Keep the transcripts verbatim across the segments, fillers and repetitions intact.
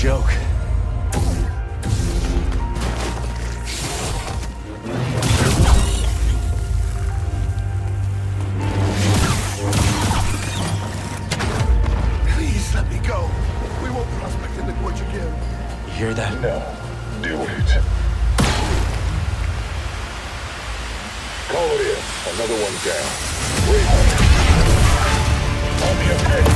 joke. Please let me go. We won't prospect in the gorge again. You hear that? No. Do it. Call it in. Another one down. Wait. On the attack.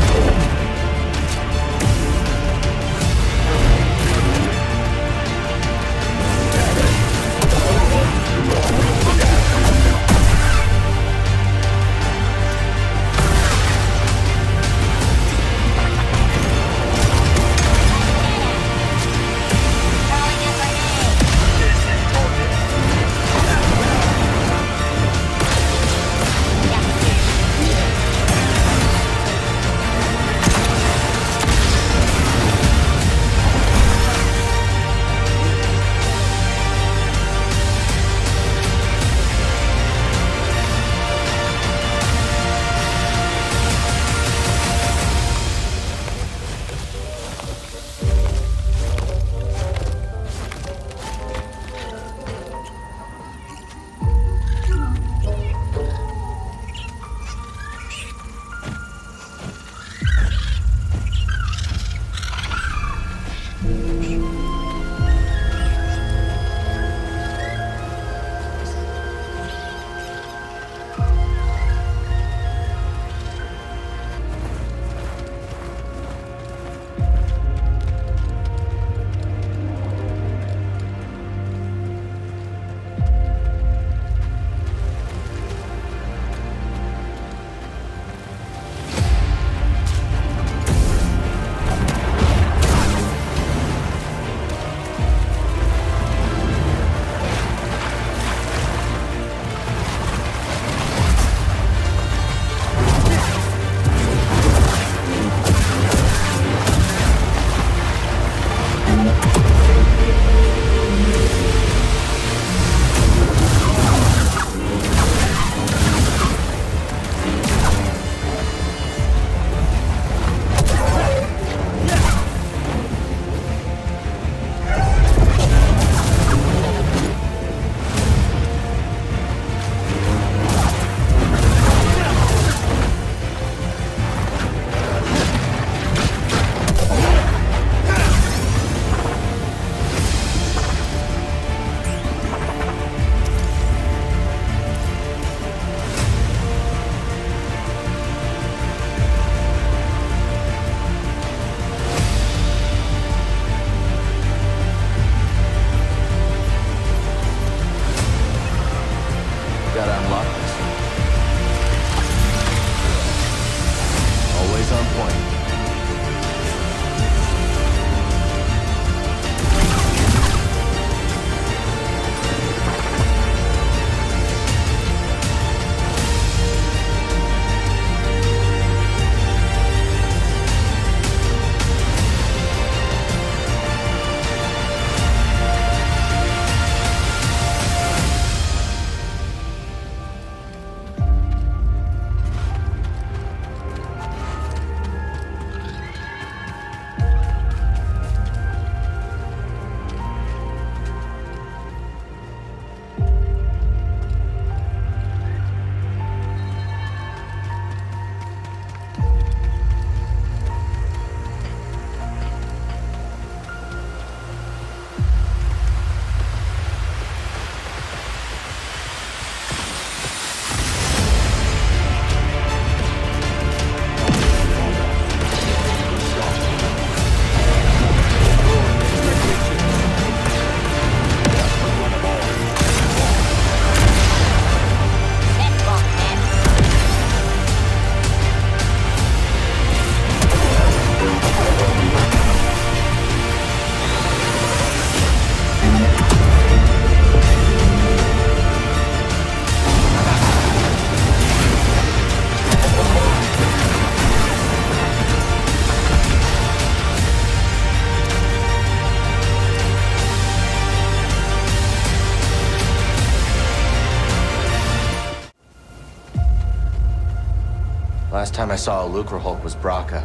Last time I saw a Lucrehulk was Bracca.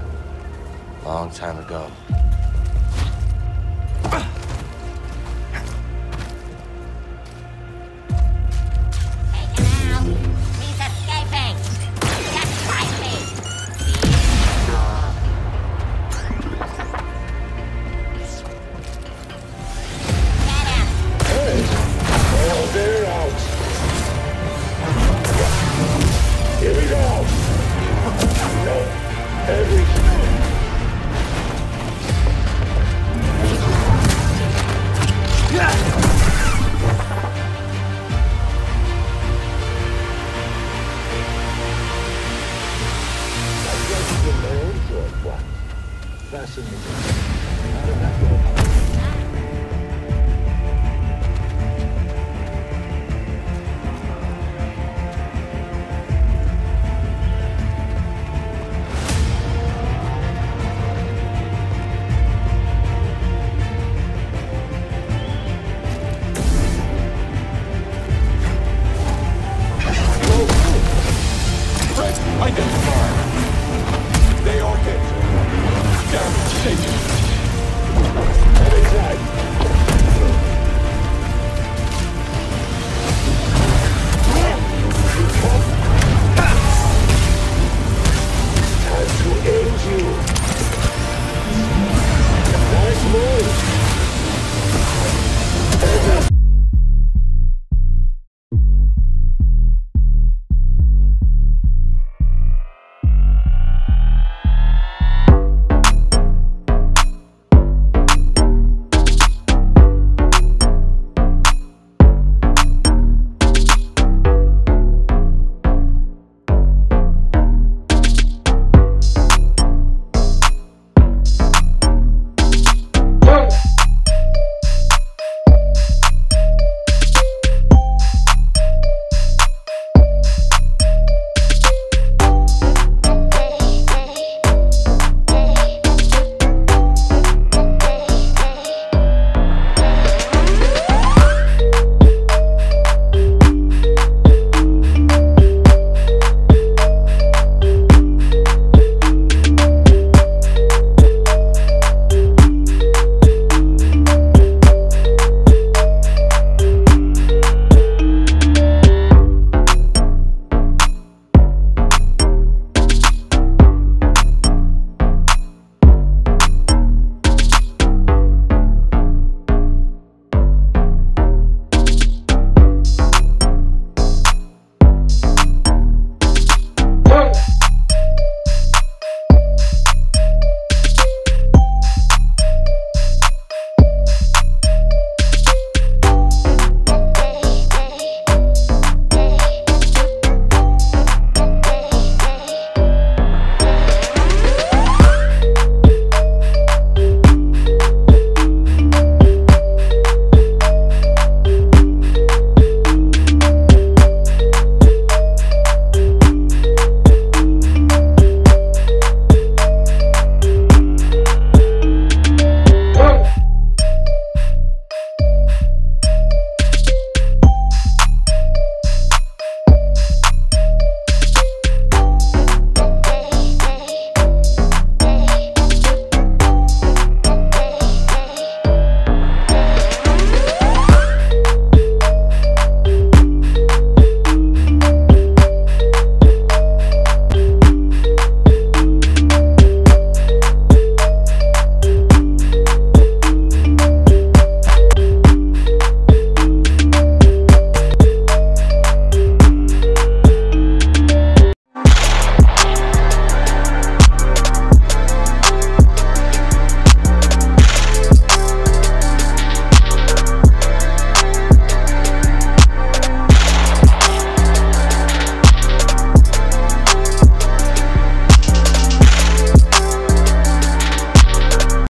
Long time ago. How did that go?